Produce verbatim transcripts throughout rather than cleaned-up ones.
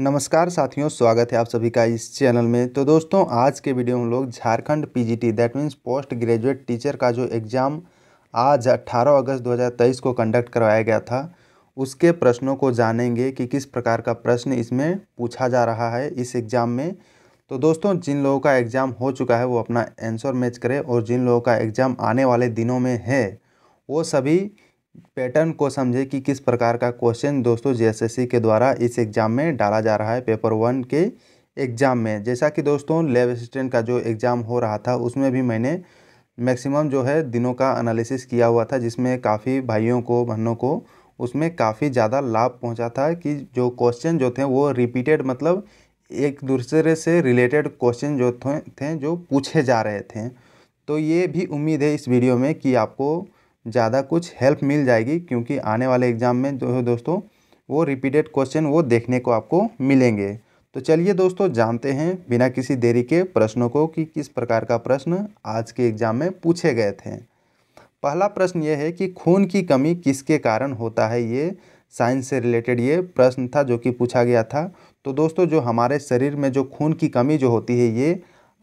नमस्कार साथियों, स्वागत है आप सभी का इस चैनल में। तो दोस्तों, आज के वीडियो में हम लोग Jharkhand PGT that means post graduate teacher का जो एग्ज़ाम आज अठारह अगस्त दो हज़ार तेईस को कंडक्ट करवाया गया था, उसके प्रश्नों को जानेंगे कि किस प्रकार का प्रश्न इसमें पूछा जा रहा है इस एग्ज़ाम में। तो दोस्तों, जिन लोगों का एग्ज़ाम हो चुका है वो अपना आंसर मैच करें, और जिन लोगों का एग्ज़ाम आने वाले दिनों में है वो सभी पैटर्न को समझे कि किस प्रकार का क्वेश्चन दोस्तों जेएसएससी के द्वारा इस एग्ज़ाम में डाला जा रहा है पेपर वन के एग्ज़ाम में। जैसा कि दोस्तों लैब असिस्टेंट का जो एग्ज़ाम हो रहा था उसमें भी मैंने मैक्सिमम जो है दिनों का एनालिसिस किया हुआ था, जिसमें काफ़ी भाइयों को बहनों को उसमें काफ़ी ज़्यादा लाभ पहुँचा था कि जो क्वेश्चन जो थे वो रिपीटेड, मतलब एक दूसरे से रिलेटेड क्वेश्चन जो थे जो पूछे जा रहे थे। तो ये भी उम्मीद है इस वीडियो में कि आपको ज़्यादा कुछ हेल्प मिल जाएगी, क्योंकि आने वाले एग्ज़ाम में जो है दोस्तों वो रिपीटेड क्वेश्चन वो देखने को आपको मिलेंगे। तो चलिए दोस्तों, जानते हैं बिना किसी देरी के प्रश्नों को कि किस प्रकार का प्रश्न आज के एग्ज़ाम में पूछे गए थे। पहला प्रश्न ये है कि खून की कमी किसके कारण होता है। ये साइंस से रिलेटेड ये प्रश्न था जो कि पूछा गया था। तो दोस्तों, जो हमारे शरीर में जो खून की कमी जो होती है ये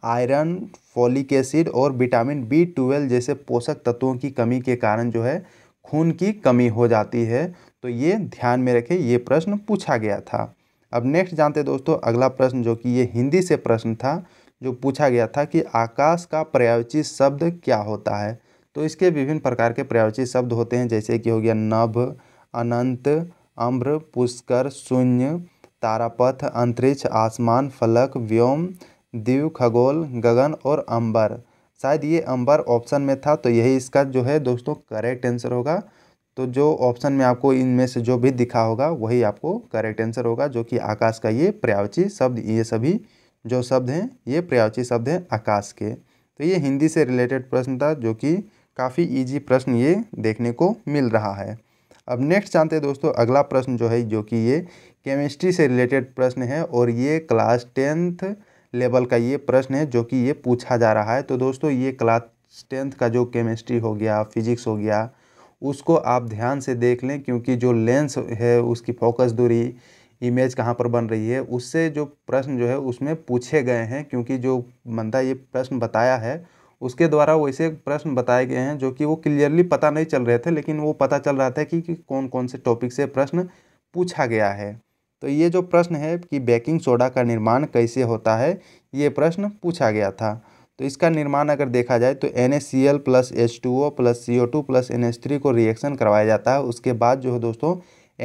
आयरन, फॉलिक एसिड और विटामिन बी ट्वेल्व जैसे पोषक तत्वों की कमी के कारण जो है खून की कमी हो जाती है। तो ये ध्यान में रखें, ये प्रश्न पूछा गया था। अब नेक्स्ट जानते दोस्तों अगला प्रश्न, जो कि ये हिंदी से प्रश्न था जो पूछा गया था कि आकाश का पर्यायवाची शब्द क्या होता है। तो इसके विभिन्न प्रकार के पर्यायवाची शब्द होते हैं, जैसे कि हो गया नभ, अनंत, अम्र, पुष्कर, शून्य, तारापथ, अंतरिक्ष, आसमान, फलक, व्योम, दिव, खगोल, गगन और अंबर। शायद ये अंबर ऑप्शन में था, तो यही इसका जो है दोस्तों करेक्ट आंसर होगा। तो जो ऑप्शन में आपको इनमें से जो भी दिखा होगा वही आपको करेक्ट आंसर होगा, जो कि आकाश का ये पर्यायवाची शब्द, ये सभी जो शब्द हैं ये पर्यायवाची शब्द हैं आकाश के। तो ये हिंदी से रिलेटेड प्रश्न था जो कि काफ़ी ईजी प्रश्न ये देखने को मिल रहा है। अब नेक्स्ट जानते हैं दोस्तों अगला प्रश्न जो है, जो कि ये केमिस्ट्री से रिलेटेड प्रश्न है, और ये क्लास टेंथ लेवल का ये प्रश्न है जो कि ये पूछा जा रहा है। तो दोस्तों, ये क्लास टेंथ का जो केमिस्ट्री हो गया, फिजिक्स हो गया, उसको आप ध्यान से देख लें, क्योंकि जो लेंस है उसकी फोकस दूरी, इमेज कहाँ पर बन रही है, उससे जो प्रश्न जो है उसमें पूछे गए हैं। क्योंकि जो बंदा ये प्रश्न बताया है उसके द्वारा वैसे प्रश्न बताए गए हैं जो कि वो क्लियरली पता नहीं चल रहे थे, लेकिन वो पता चल रहा था कि, कि कौन कौन से टॉपिक से प्रश्न पूछा गया है। तो ये जो प्रश्न है कि बेकिंग सोडा का निर्माण कैसे होता है, ये प्रश्न पूछा गया था। तो इसका निर्माण अगर देखा जाए तो NaCl plus H two O plus C O two plus N H three को रिएक्शन करवाया जाता है। उसके बाद जो है दोस्तों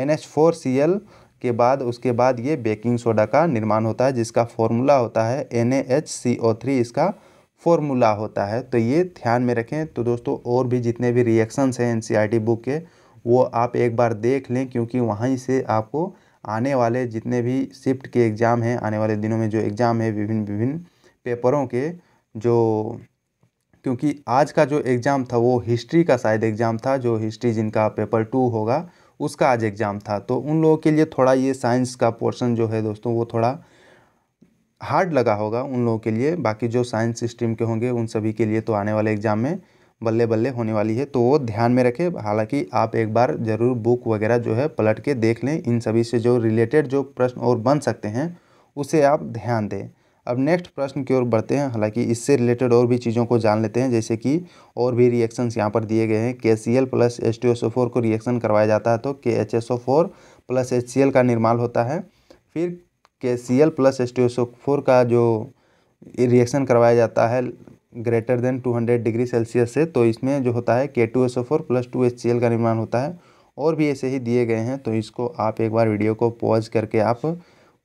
N H four C L के बाद उसके बाद ये बेकिंग सोडा का निर्माण होता है, जिसका फॉर्मूला होता है N A H C O three, इसका फॉर्मूला होता है। तो ये ध्यान में रखें। तो दोस्तों, और भी जितने भी रिएक्शंस हैं N C R T book के वो आप एक बार देख लें, क्योंकि वहीं से आपको आने वाले जितने भी शिफ्ट के एग्ज़ाम हैं, आने वाले दिनों में जो एग्ज़ाम है विभिन्न विभिन्न पेपरों के, जो क्योंकि आज का जो एग्ज़ाम था वो हिस्ट्री का शायद एग्ज़ाम था, जो हिस्ट्री जिनका पेपर टू होगा उसका आज एग्ज़ाम था। तो उन लोगों के लिए थोड़ा ये साइंस का पोर्शन जो है दोस्तों वो थोड़ा हार्ड लगा होगा उन लोगों के लिए। बाकी जो साइंस स्ट्रीम के होंगे उन सभी के लिए तो आने वाले एग्ज़ाम में बल्ले बल्ले होने वाली है, तो वो ध्यान में रखें। हालांकि आप एक बार ज़रूर बुक वगैरह जो है पलट के देख लें, इन सभी से जो रिलेटेड जो प्रश्न और बन सकते हैं उसे आप ध्यान दें। अब नेक्स्ट प्रश्न की ओर बढ़ते हैं, हालांकि इससे रिलेटेड और भी चीज़ों को जान लेते हैं, जैसे कि और भी रिएक्शंस यहाँ पर दिए गए हैं। K C L plus H T S O four को रिएक्शन करवाया जाता है तो K H S O four plus H C L का निर्माण होता है। फिर K C L plus H T S O four का जो रिएक्शन करवाया जाता है ग्रेटर देन दो सौ डिग्री सेल्सियस से, तो इसमें जो होता है K two S O four plus two H C L का निर्माण होता है। और भी ऐसे ही दिए गए हैं, तो इसको आप एक बार वीडियो को पॉज करके आप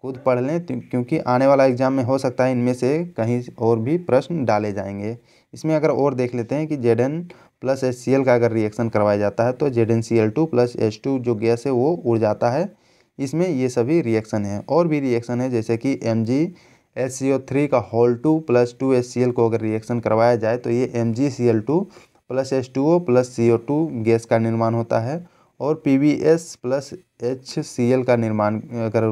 खुद पढ़ लें, क्योंकि आने वाला एग्जाम में हो सकता है इनमें से कहीं और भी प्रश्न डाले जाएंगे। इसमें अगर और देख लेते हैं कि Z N plus H C L का अगर रिएक्शन करवाया जाता है तो Z N C L two plus H two जो गैस है वो उड़ जाता है। इसमें ये सभी रिएक्शन हैं। और भी रिएक्शन है, जैसे कि M G H C O three का whole two plus two H C L को अगर रिएक्शन करवाया जाए तो ये M G C L two plus H two O plus C O two gas का निर्माण होता है। और P B S plus H C L का निर्माण अगर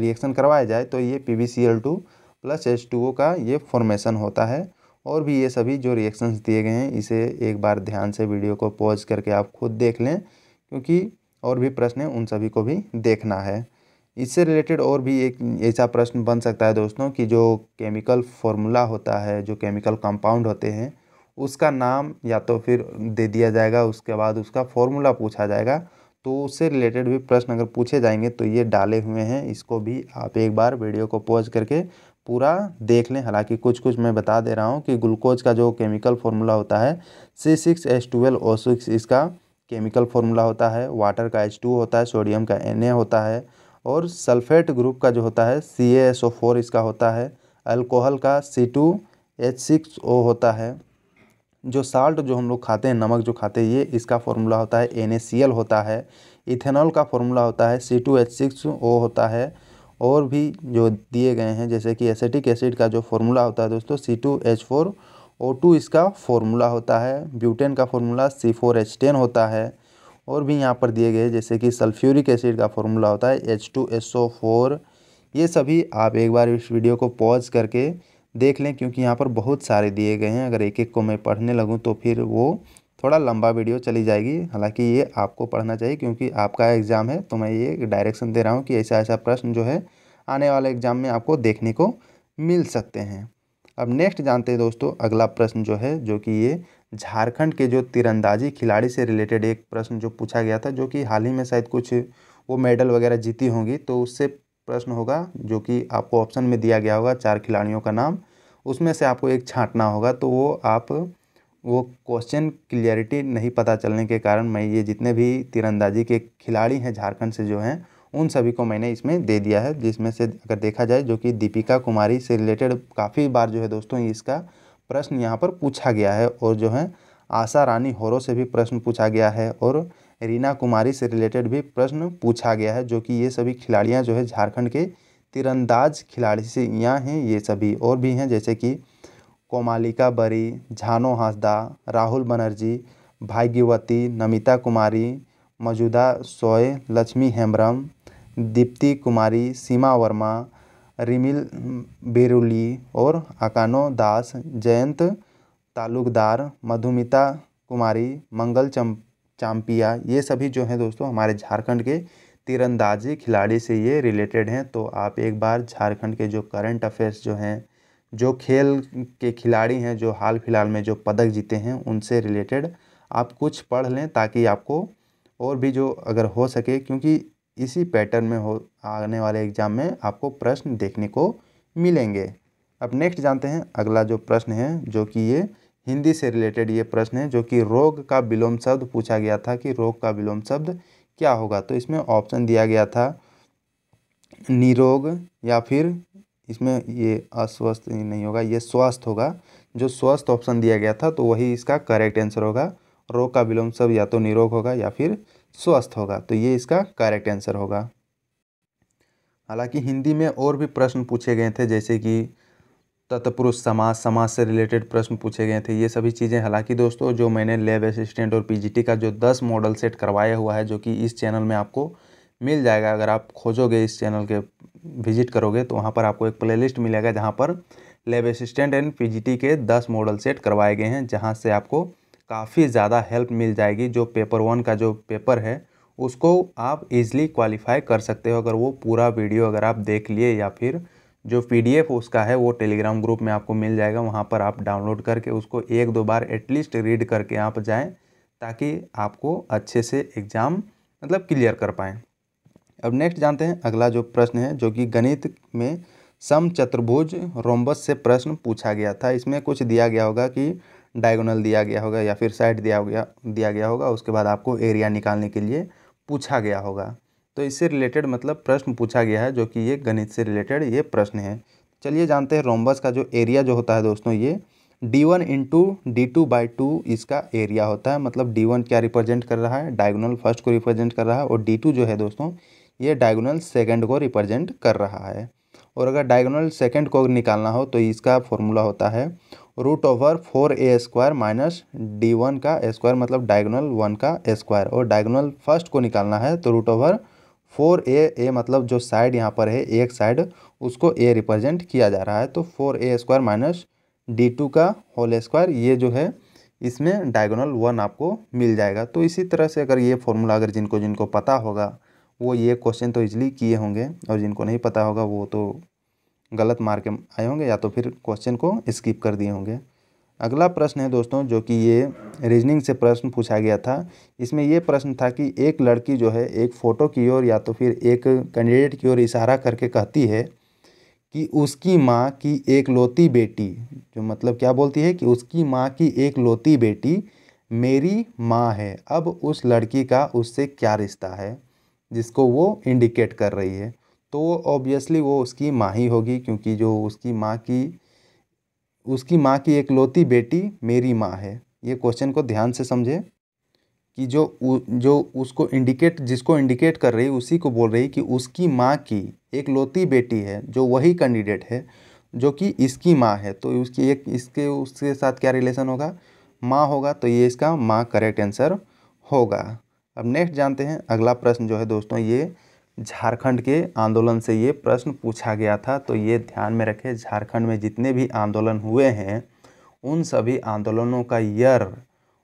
रिएक्शन करवाया जाए तो ये P B C L two plus H two O का ये फॉर्मेशन होता है। और भी ये सभी जो रिएक्शंस दिए गए हैं इसे एक बार ध्यान से वीडियो को पॉज करके आप खुद देख लें, क्योंकि और भी प्रश्न हैं उन सभी को भी देखना है। इससे रिलेटेड और भी एक ऐसा प्रश्न बन सकता है दोस्तों कि जो केमिकल फॉर्मूला होता है, जो केमिकल कंपाउंड होते हैं, उसका नाम या तो फिर दे दिया जाएगा, उसके बाद उसका फॉर्मूला पूछा जाएगा। तो उससे रिलेटेड भी प्रश्न अगर पूछे जाएंगे तो ये डाले हुए हैं, इसको भी आप एक बार वीडियो को पॉज करके पूरा देख लें। हालांकि कुछ कुछ मैं बता दे रहा हूँ कि ग्लूकोज का जो केमिकल फॉर्मूला होता है C six H twelve O six, इसका केमिकल फॉर्मूला होता है। वाटर का एच टू होता है, सोडियम का एन ए होता है, और सल्फेट ग्रुप का जो होता है सी ए एस ओ फोर इसका होता है। अल्कोहल का C two H six O होता है। जो साल्ट जो हम लोग खाते हैं, नमक जो खाते हैं, ये इसका फॉर्मूला होता है एन ए सी एल होता है। इथेनॉल का फॉर्मूला होता है C two H six O होता है। और भी जो दिए गए हैं जैसे कि एसिटिक एसिड का जो फॉर्मूला होता है दोस्तों C two H four O two इसका फॉर्मूला होता है। ब्यूटेन का formula C four H ten होता है। और भी यहाँ पर दिए गए जैसे कि सल्फ्यूरिक एसिड का फॉर्मूला होता है H two S O four. ये सभी आप एक बार इस वीडियो को पॉज करके देख लें, क्योंकि यहाँ पर बहुत सारे दिए गए हैं। अगर एक एक को मैं पढ़ने लगूँ तो फिर वो थोड़ा लंबा वीडियो चली जाएगी। हालांकि ये आपको पढ़ना चाहिए क्योंकि आपका एग्ज़ाम है, तो मैं ये डायरेक्शन दे रहा हूँ कि ऐसा ऐसा प्रश्न जो है आने वाले एग्ज़ाम में आपको देखने को मिल सकते हैं। अब नेक्स्ट जानते हैं दोस्तों अगला प्रश्न जो है, जो कि ये झारखंड के जो तीरंदाजी खिलाड़ी से रिलेटेड एक प्रश्न जो पूछा गया था, जो कि हाल ही में शायद कुछ वो मेडल वगैरह जीती होंगी, तो उससे प्रश्न होगा जो कि आपको ऑप्शन में दिया गया होगा चार खिलाड़ियों का नाम, उसमें से आपको एक छांटना होगा। तो वो आप वो क्वेश्चन क्लियरिटी नहीं पता चलने के कारण मैं ये जितने भी तीरंदाजी के खिलाड़ी हैं झारखंड से जो हैं उन सभी को मैंने इसमें दे दिया है। जिसमें से अगर देखा जाए जो कि दीपिका कुमारी से रिलेटेड काफ़ी बार जो है दोस्तों इसका प्रश्न यहाँ पर पूछा गया है, और जो है आशा रानी होरो से भी प्रश्न पूछा गया है, और रीना कुमारी से रिलेटेड भी प्रश्न पूछा गया है। जो कि ये सभी खिलाड़ियाँ जो है झारखंड के तीरंदाज खिलाड़ी से यहाँ हैं। ये सभी और भी हैं जैसे कि कोमालिका बरी, झानो हांसदा, राहुल बनर्जी, भाग्यवती, नमिता कुमारी, मौजूदा सोय, लक्ष्मी हेम्ब्रम, दीप्ति कुमारी, सीमा वर्मा, रिमिल बेरुली और अकानो दास, जयंत तालुकदार, मधुमिता कुमारी, मंगल चंप चाम्पिया। ये सभी जो हैं दोस्तों हमारे झारखंड के तीरंदाजी खिलाड़ी से ये रिलेटेड हैं। तो आप एक बार झारखंड के जो करंट अफेयर्स जो हैं, जो खेल के खिलाड़ी हैं, जो हाल फिलहाल में जो पदक जीते हैं, उनसे रिलेटेड आप कुछ पढ़ लें, ताकि आपको और भी जो अगर हो सके, क्योंकि इसी पैटर्न में हो आने वाले एग्जाम में आपको प्रश्न देखने को मिलेंगे। अब नेक्स्ट जानते हैं अगला जो प्रश्न है, जो कि ये हिंदी से रिलेटेड ये प्रश्न है, जो कि रोग का विलोम शब्द पूछा गया था कि रोग का विलोम शब्द क्या होगा। तो इसमें ऑप्शन दिया गया था निरोग, या फिर इसमें ये अस्वस्थ नहीं होगा, ये स्वस्थ होगा। जो स्वस्थ ऑप्शन दिया गया था तो वही इसका करेक्ट आंसर होगा। रोग का विलोम शब्द या तो निरोग होगा या फिर स्वस्थ होगा, तो ये इसका करेक्ट आंसर होगा। हालांकि हिंदी में और भी प्रश्न पूछे गए थे जैसे कि तत्पुरुष समास, समास से रिलेटेड प्रश्न पूछे गए थे, ये सभी चीज़ें। हालांकि दोस्तों जो मैंने लैब असिस्टेंट और पीजीटी का जो दस मॉडल सेट करवाया हुआ है, जो कि इस चैनल में आपको मिल जाएगा। अगर आप खोजोगे, इस चैनल के विजिट करोगे तो वहाँ पर आपको एक प्लेलिस्ट मिलेगा जहाँ पर लैब असिस्टेंट एंड पीजीटी के दस मॉडल सेट करवाए गए हैं, जहाँ से आपको काफ़ी ज़्यादा हेल्प मिल जाएगी। जो पेपर वन का जो पेपर है उसको आप इजीली क्वालिफाई कर सकते हो, अगर वो पूरा वीडियो अगर आप देख लिए, या फिर जो पीडीएफ उसका है वो टेलीग्राम ग्रुप में आपको मिल जाएगा। वहाँ पर आप डाउनलोड करके उसको एक दो बार एटलीस्ट रीड करके आप जाएं, ताकि आपको अच्छे से एग्ज़ाम मतलब क्लियर कर पाएँ। अब नेक्स्ट जानते हैं अगला जो प्रश्न है, जो कि गणित में समचतुर्भुज रोम्बस से प्रश्न पूछा गया था। इसमें कुछ दिया गया होगा कि डायगोनल दिया गया होगा, या फिर साइड दिया गया दिया गया होगा, उसके बाद आपको एरिया निकालने के लिए पूछा गया होगा। तो इससे रिलेटेड मतलब प्रश्न पूछा गया है, जो कि ये गणित से रिलेटेड ये प्रश्न है। चलिए जानते हैं रोम्बस का जो एरिया जो होता है दोस्तों, ये D one into D two by two इसका एरिया होता है। मतलब डी वन क्या रिप्रेजेंट कर रहा है, डायगोनल फर्स्ट को रिप्रेजेंट कर रहा है, और डी टू जो है दोस्तों ये डायगोनल सेकेंड को रिप्रेजेंट कर रहा है। और अगर डायगोनल सेकेंड को निकालना हो तो इसका फॉर्मूला होता है root over four A square minus D one का स्क्वायर, मतलब डायगोनल वन का स्क्वायर। और डायगोनल फर्स्ट को निकालना है तो root over four A A मतलब जो साइड यहाँ पर है एक साइड, उसको ए रिप्रेजेंट किया जा रहा है। तो four A square minus D two का होल स्क्वायर, ये जो है इसमें डायगोनल वन आपको मिल जाएगा। तो इसी तरह से अगर ये फॉर्मूला अगर जिनको जिनको पता होगा वो ये क्वेश्चन तो इजीली किए होंगे, और जिनको नहीं पता होगा वो तो गलत मार के आए होंगे या तो फिर क्वेश्चन को स्किप कर दिए होंगे। अगला प्रश्न है दोस्तों जो कि ये रीजनिंग से प्रश्न पूछा गया था। इसमें ये प्रश्न था कि एक लड़की जो है एक फ़ोटो की ओर या तो फिर एक कैंडिडेट की ओर इशारा करके कहती है कि उसकी माँ की एकलौती बेटी, जो मतलब क्या बोलती है कि उसकी माँ की एकलौती बेटी मेरी माँ है, अब उस लड़की का उससे क्या रिश्ता है, जिसको वो इंडिकेट कर रही है। तो ऑब्वियसली वो उसकी माँ ही होगी, क्योंकि जो उसकी माँ की उसकी माँ की एकलौती बेटी मेरी माँ है। ये क्वेश्चन को ध्यान से समझे कि जो उ, जो उसको इंडिकेट जिसको इंडिकेट कर रही उसी को बोल रही कि उसकी माँ की एकलौती बेटी है, जो वही कैंडिडेट है जो कि इसकी माँ है। तो उसकी एक इसके उसके साथ क्या रिलेशन होगा, माँ होगा। तो ये इसका माँ करेक्ट आंसर होगा। अब नेक्स्ट जानते हैं अगला प्रश्न जो है दोस्तों, ये झारखंड के आंदोलन से ये प्रश्न पूछा गया था। तो ये ध्यान में रखें, झारखंड में जितने भी आंदोलन हुए हैं उन सभी आंदोलनों का ईयर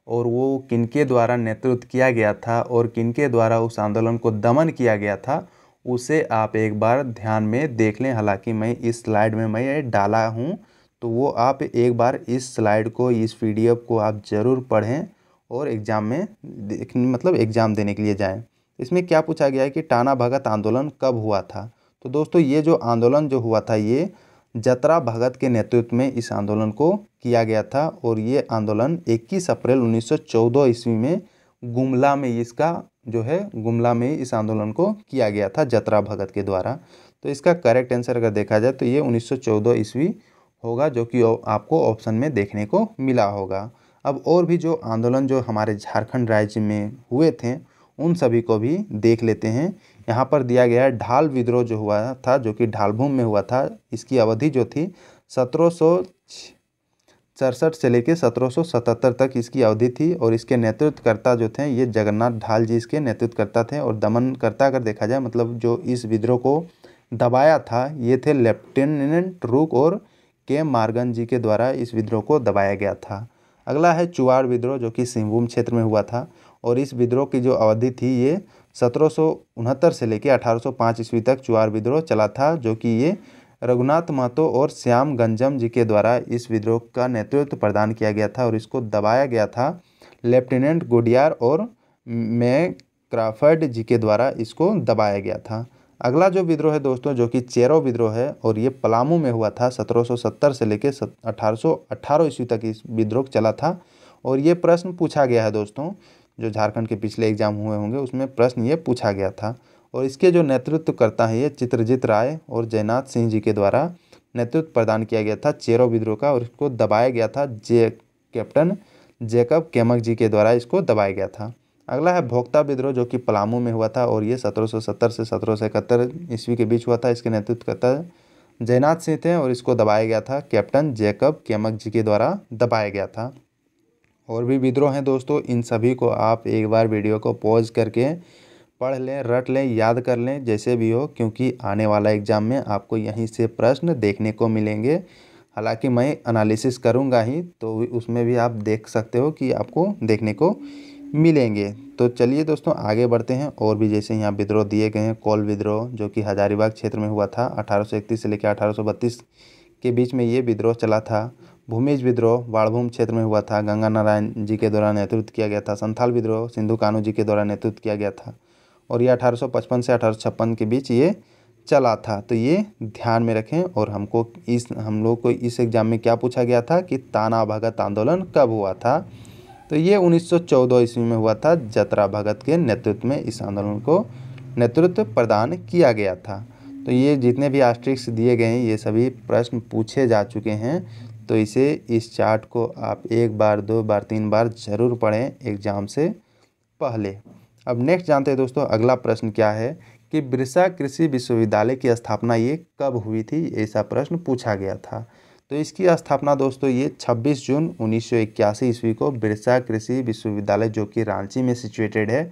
और वो किनके द्वारा नेतृत्व किया गया था और किनके द्वारा उस आंदोलन को दमन किया गया था, उसे आप एक बार ध्यान में देख लें। हालांकि मैं इस स्लाइड में मैं ये डाला हूँ, तो वो आप एक बार इस स्लाइड को, इस पीडीएफ को आप ज़रूर पढ़ें और एग्ज़ाम में मतलब एग्ज़ाम देने के लिए जाएँ। इसमें क्या पूछा गया है कि टाना भगत आंदोलन कब हुआ था। तो दोस्तों ये जो आंदोलन जो हुआ था ये जतरा भगत के नेतृत्व में इस आंदोलन को किया गया था, और ये आंदोलन इक्कीस अप्रैल उन्नीस सौ चौदह ईस्वी में गुमला में इसका जो है गुमला में इस आंदोलन को किया गया था जतरा भगत के द्वारा। तो इसका करेक्ट आंसर अगर देखा जाए तो ये उन्नीस सौ चौदह ईस्वी होगा, जो कि आपको ऑप्शन में देखने को मिला होगा। अब और भी जो आंदोलन जो हमारे झारखंड राज्य में हुए थे उन सभी को भी देख लेते हैं। यहाँ पर दिया गया है ढाल विद्रोह जो हुआ था, जो कि ढालभूम में हुआ था। इसकी अवधि जो थी सत्रह सौ सड़सठ से लेकर सत्रह सौ सतहत्तर तक इसकी अवधि थी, और इसके नेतृत्वकर्ता जो थे ये जगन्नाथ ढाल जी इसके नेतृत्वकर्ता थे। और दमनकर्ता अगर देखा जाए मतलब जो इस विद्रोह को दबाया था ये थे लेफ्टिनेंट रूक और के मार्गन जी के द्वारा इस विद्रोह को दबाया गया था। अगला है चुआड़ विद्रोह जो कि सिंहभूम क्षेत्र में हुआ था, और इस विद्रोह की जो अवधि थी ये सत्रह सौ उनहत्तर से लेकर अठारह सौ पाँच ईस्वी तक चुआड़ विद्रोह चला था, जो कि ये रघुनाथ महतो और श्याम गंजम जी के द्वारा इस विद्रोह का नेतृत्व प्रदान किया गया था, और इसको दबाया गया था लेफ्टिनेंट गुडियार और मैक क्रॉफर्ड जी के द्वारा इसको दबाया गया था। अगला जो विद्रोह है दोस्तों जो कि चेरो विद्रोह है, और ये पलामू में हुआ था सत्रह सौ सत्तर से लेकर अठारह सौ अट्ठारह ईस्वी तक इस विद्रोह चला था। और ये प्रश्न पूछा गया है दोस्तों, जो झारखंड के पिछले एग्जाम हुए होंगे उसमें प्रश्न ये पूछा गया था, और इसके जो नेतृत्वकर्ता हैं ये चित्रजीत राय और जयनाथ सिंह जी के द्वारा नेतृत्व प्रदान किया गया था चेरो विद्रोह का, और इसको दबाया गया था जे कैप्टन जैकब केमक जी के द्वारा इसको दबाया गया था। अगला है भोक्ता विद्रोह जो कि पलामू में हुआ था, और ये सत्रह सौ सत्तर से सत्रह सौ इकहत्तर ईस्वी के बीच हुआ था। इसके नेतृत्वकर्ता जयनाथ सिंह थे, और इसको दबाया गया था कैप्टन जैकब केमक जी के द्वारा दबाया गया था। और भी विद्रोह हैं दोस्तों, इन सभी को आप एक बार वीडियो को पॉज करके पढ़ लें, रट लें, याद कर लें, जैसे भी हो, क्योंकि आने वाला एग्ज़ाम में आपको यहीं से प्रश्न देखने को मिलेंगे। हालांकि मैं एनालिसिस करूंगा ही, तो उसमें भी आप देख सकते हो कि आपको देखने को मिलेंगे। तो चलिए दोस्तों आगे बढ़ते हैं। और भी जैसे यहाँ विद्रोह दिए गए हैं, कौल विद्रोह जो कि हजारीबाग क्षेत्र में हुआ था, अठारह सौ इकतीस से लेकर अठारह सौ बत्तीस के बीच में ये विद्रोह चला था। भूमिज विद्रोह बाड़भूम क्षेत्र में हुआ था, गंगा नारायण जी के द्वारा नेतृत्व किया गया था। संथाल विद्रोह सिंधु कान्हू जी के द्वारा नेतृत्व किया गया था, और ये अठारह सौ पचपन से अठारह सौ छप्पन के बीच ये चला था। तो ये ध्यान में रखें। और हमको इस हम लोग को इस एग्ज़ाम में क्या पूछा गया था कि ताना भगत आंदोलन कब हुआ था, तो ये उन्नीस सौ चौदह ईस्वी में हुआ था। जतरा भगत के नेतृत्व में इस आंदोलन को नेतृत्व प्रदान किया गया था। तो ये जितने भी आस्ट्रिक्स दिए गए हैं ये सभी प्रश्न पूछे जा चुके हैं। तो इसे इस चार्ट को आप एक बार, दो बार, तीन बार ज़रूर पढ़ें एग्ज़ाम से पहले। अब नेक्स्ट जानते हैं दोस्तों, अगला प्रश्न क्या है कि बिरसा कृषि विश्वविद्यालय की स्थापना ये कब हुई थी, ऐसा प्रश्न पूछा गया था। तो इसकी स्थापना दोस्तों ये छब्बीस जून उन्नीस सौ इक्यासी ईस्वी को बिरसा कृषि विश्वविद्यालय जो कि रांची में सिचुएटेड है,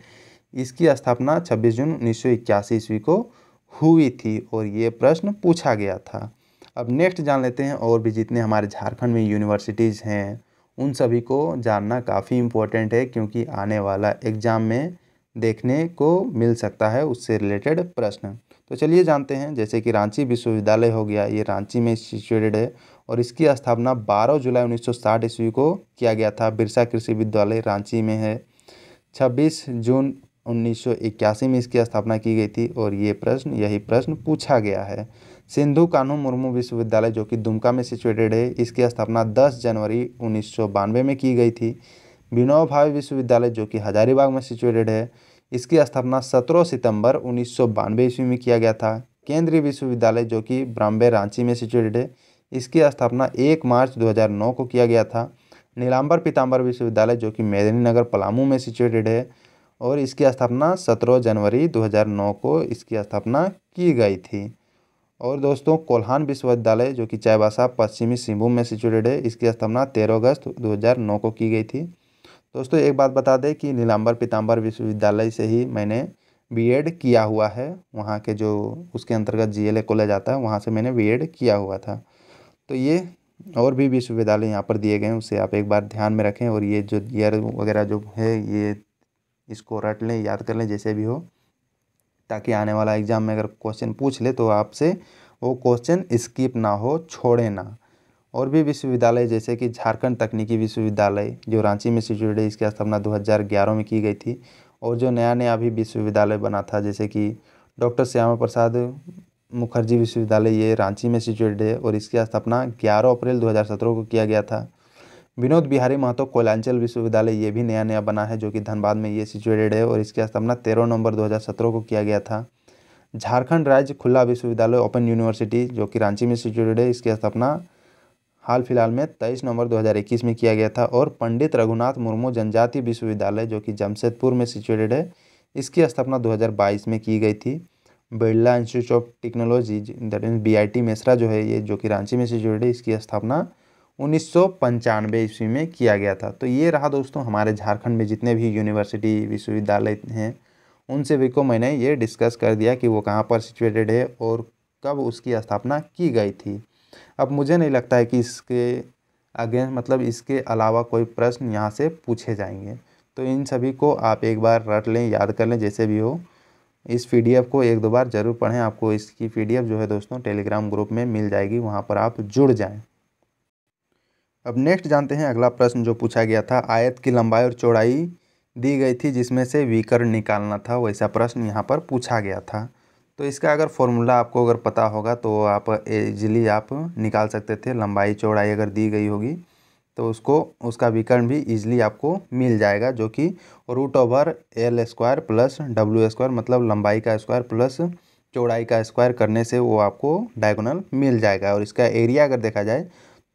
इसकी स्थापना छब्बीस जून उन्नीस सौ इक्यासी ईस्वी को हुई थी, और ये प्रश्न पूछा गया था। अब नेक्स्ट जान लेते हैं। और भी जितने हमारे झारखंड में यूनिवर्सिटीज़ हैं उन सभी को जानना काफ़ी इम्पोर्टेंट है, क्योंकि आने वाला एग्ज़ाम में देखने को मिल सकता है उससे रिलेटेड प्रश्न। तो चलिए जानते हैं, जैसे कि रांची विश्वविद्यालय हो गया, ये रांची में सिचुएटेड है और इसकी स्थापना बारह जुलाई उन्नीस सौ साठ ईस्वी को किया गया था। बिरसा कृषि विद्यालय रांची में है। छब्बीस जून उन्नीस सौ इक्यासी में इसकी स्थापना की गई थी और ये प्रश्न यही प्रश्न पूछा गया है। सिंधु कान्हू मुर्मू विश्वविद्यालय जो कि दुमका में सिचुएटेड है, इसकी स्थापना दस जनवरी उन्नीस सौ बानवे में की गई थी। विनोबा भावे विश्वविद्यालय जो कि हजारीबाग में सिचुएटेड है, इसकी स्थापना सत्रह सितंबर उन्नीस सौ बानवे ईस्वी में किया गया था। केंद्रीय विश्वविद्यालय जो कि बॉम्बे रांची में सिचुएटेड है, इसकी स्थापना एक मार्च दो हज़ार नौ को किया गया था। नीलांबर पीताम्बर विश्वविद्यालय जो कि मेदिनीनगर पलामू में सिचुएटेड है और इसकी स्थापना सत्रह जनवरी दो हज़ार नौ को इसकी स्थापना की गई थी। और दोस्तों कोल्हान विश्वविद्यालय जो कि चाईबासा पश्चिमी सिंहभूम में सिचुएटेड है, इसकी स्थापना तेरह अगस्त दो हज़ार नौ को की गई थी। दोस्तों एक बात बता दें कि नीलांबर पीताम्बर विश्वविद्यालय से ही मैंने बीएड किया हुआ है, वहाँ के जो उसके अंतर्गत जीएलए कॉलेज आता है वहाँ से मैंने बीएड किया हुआ था। तो ये और भी विश्वविद्यालय यहाँ पर दिए गए हैं, उसे आप एक बार ध्यान में रखें और ये जो ईयर वगैरह जो है ये इसको रट लें, याद कर लें जैसे भी हो, ताकि आने वाला एग्ज़ाम में अगर क्वेश्चन पूछ ले तो आपसे वो क्वेश्चन स्किप ना हो, छोड़े ना। और भी विश्वविद्यालय जैसे कि झारखंड तकनीकी विश्वविद्यालय जो रांची में सिचुएटेड है, इसकी स्थापना दो हज़ार ग्यारह में की गई थी। और जो नया नया अभी विश्वविद्यालय बना था जैसे कि डॉक्टर श्यामा प्रसाद मुखर्जी विश्वविद्यालय, ये रांची में सिचुएटेड है और इसकी स्थापना ग्यारह अप्रैल दो हज़ार सत्रह को किया गया था। विनोद बिहारी महतो कोयलांचल विश्वविद्यालय ये भी नया नया बना है जो कि धनबाद में ये सिचुएटेड है और इसकी स्थापना तेरह नवंबर दो हज़ार सत्रह को किया गया था। झारखंड राज्य खुला विश्वविद्यालय ओपन यूनिवर्सिटी जो कि रांची में सिचुएटेड है, इसकी स्थापना हाल फिलहाल में तेईस नवंबर दो हज़ार इक्कीस में किया गया था। और पंडित रघुनाथ मुर्मू जनजातीय विश्वविद्यालय जो कि जमशेदपुर में सिचुएटेड है, इसकी स्थापना दो हज़ार बाईस में की गई थी। Birla institute of technology that mean B I T Mishra जो है ये जो कि रांची में सिचुएटेड है, इसकी स्थापना उन्नीस सौ पंचानवे ईस्वी में किया गया था। तो ये रहा दोस्तों हमारे झारखंड में जितने भी यूनिवर्सिटी विश्वविद्यालय हैं उनसे भी को मैंने ये डिस्कस कर दिया कि वो कहाँ पर सिचुएटेड है और कब उसकी स्थापना की गई थी। अब मुझे नहीं लगता है कि इसके आगे मतलब इसके अलावा कोई प्रश्न यहाँ से पूछे जाएंगे, तो इन सभी को आप एक बार रट लें, याद कर लें जैसे भी हो। इस पीडीएफ को एक दो बार ज़रूर पढ़ें, आपको इसकी पीडीएफ जो है दोस्तों टेलीग्राम ग्रुप में मिल जाएगी, वहाँ पर आप जुड़ जाएं। अब नेक्स्ट जानते हैं अगला प्रश्न जो पूछा गया था, आयत की लंबाई और चौड़ाई दी गई थी जिसमें से विकर्ण निकालना था, वैसा प्रश्न यहाँ पर पूछा गया था। तो इसका अगर फॉर्मूला आपको अगर पता होगा तो आप इजीली आप निकाल सकते थे। लंबाई चौड़ाई अगर दी गई होगी तो उसको उसका विकर्ण भी इजीली आपको मिल जाएगा जो कि root over L square plus W square मतलब लंबाई का स्क्वायर प्लस चौड़ाई का स्क्वायर करने से वो आपको डायगोनल मिल जाएगा। और इसका एरिया अगर देखा जाए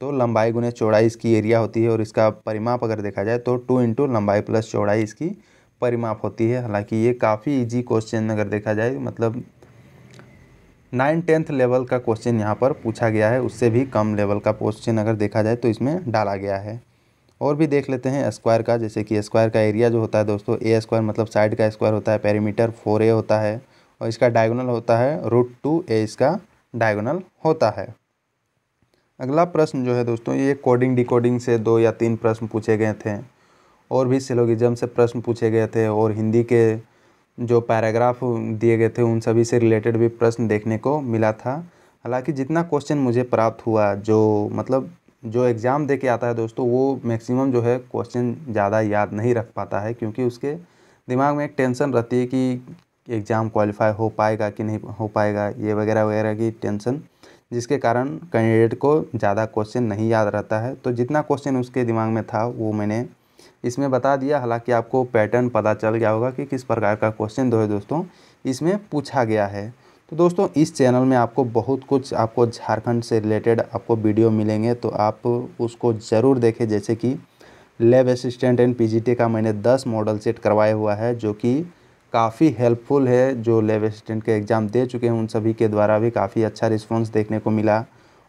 तो लंबाई गुने चौड़ाई इसकी एरिया होती है और इसका परिमाप अगर देखा जाए तो टू इंटू लंबाई प्लस चौड़ाई इसकी परिमाप होती है। हालाँकि ये काफ़ी ईजी क्वेश्चन अगर देखा जाए मतलब नाइन टेंथ लेवल का क्वेश्चन यहाँ पर पूछा गया है, उससे भी कम लेवल का क्वेश्चन अगर देखा जाए तो इसमें डाला गया है। और भी देख लेते हैं स्क्वायर का, जैसे कि स्क्वायर का एरिया जो होता है दोस्तों ए स्क्वायर मतलब साइड का स्क्वायर होता है, पेरीमीटर फोर ए होता है और इसका डायगोनल होता है रूट टू ए इसका डायगोनल होता है। अगला प्रश्न जो है दोस्तों ये कोडिंग डिकोडिंग से दो या तीन प्रश्न पूछे गए थे और भी सिलोगिज्म से प्रश्न पूछे गए थे और हिंदी के जो पैराग्राफ दिए गए थे उन सभी से रिलेटेड भी प्रश्न देखने को मिला था। हालांकि जितना क्वेश्चन मुझे प्राप्त हुआ जो मतलब जो एग्ज़ाम दे के आता है दोस्तों वो मैक्सिमम जो है क्वेश्चन ज़्यादा याद नहीं रख पाता है, क्योंकि उसके दिमाग में एक टेंशन रहती है कि एग्ज़ाम क्वालिफाई हो पाएगा कि नहीं हो पाएगा, ये वगैरह वगैरह की टेंशन, जिसके कारण कैंडिडेट को ज़्यादा क्वेश्चन नहीं याद रहता है। तो जितना क्वेश्चन उसके दिमाग में था वो मैंने इसमें बता दिया। हालांकि आपको पैटर्न पता चल गया होगा कि किस प्रकार का क्वेश्चन दो है दोस्तों इसमें पूछा गया है। तो दोस्तों इस चैनल में आपको बहुत कुछ आपको झारखंड से रिलेटेड आपको वीडियो मिलेंगे, तो आप उसको ज़रूर देखें। जैसे कि लैब असिस्टेंट एंड पीजीटी का मैंने दस मॉडल सेट करवाया हुआ है जो कि काफ़ी हेल्पफुल है, जो लैब असिस्टेंट के एग्ज़ाम दे चुके हैं उन सभी के द्वारा भी काफ़ी अच्छा रिस्पॉन्स देखने को मिला।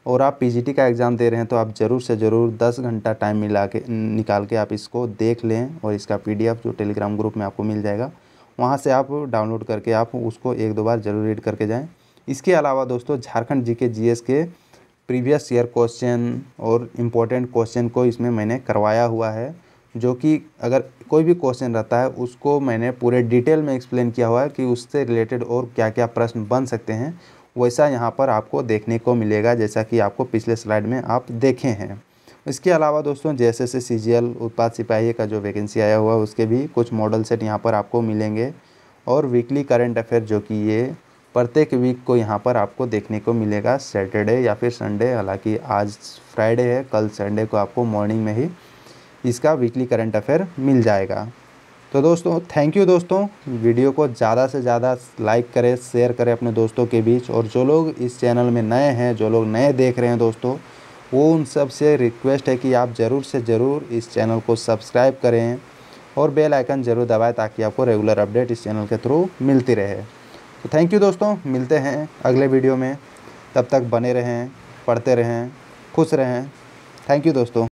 और आप पीजीटी का एग्ज़ाम दे रहे हैं तो आप ज़रूर से ज़रूर दस घंटा टाइम मिला के निकाल के आप इसको देख लें और इसका पीडीएफ जो टेलीग्राम ग्रुप में आपको मिल जाएगा वहां से आप डाउनलोड करके आप उसको एक दो बार ज़रूर रीड करके जाएं। इसके अलावा दोस्तों झारखंड जीके जीएस के प्रीवियस ईयर क्वेश्चन और इम्पोर्टेंट क्वेश्चन को इसमें मैंने करवाया हुआ है, जो कि अगर कोई भी क्वेश्चन रहता है उसको मैंने पूरे डिटेल में एक्सप्लेन किया हुआ है कि उससे रिलेटेड और क्या क्या प्रश्न बन सकते हैं, वैसा यहाँ पर आपको देखने को मिलेगा जैसा कि आपको पिछले स्लाइड में आप देखे हैं। इसके अलावा दोस्तों जैसे से सी जी एल उत्पाद सिपाही का जो वैकेंसी आया हुआ है उसके भी कुछ मॉडल सेट यहाँ पर आपको मिलेंगे और वीकली करंट अफेयर जो कि ये प्रत्येक वीक को यहाँ पर आपको देखने को मिलेगा सैटरडे या फिर संडे। हालांकि आज फ्राइडे है, कल संडे को आपको मॉर्निंग में ही इसका वीकली करंट अफेयर मिल जाएगा। तो दोस्तों थैंक यू दोस्तों, वीडियो को ज़्यादा से ज़्यादा लाइक करें, शेयर करें अपने दोस्तों के बीच, और जो लोग इस चैनल में नए हैं, जो लोग नए देख रहे हैं दोस्तों, वो उन सब से रिक्वेस्ट है कि आप ज़रूर से ज़रूर इस चैनल को सब्सक्राइब करें और बेल आइकन ज़रूर दबाएं ताकि आपको रेगुलर अपडेट इस चैनल के थ्रू मिलती रहे। तो थैंक यू दोस्तों, मिलते हैं अगले वीडियो में। तब तक बने रहें, पढ़ते रहें, खुश रहें। थैंक यू दोस्तों।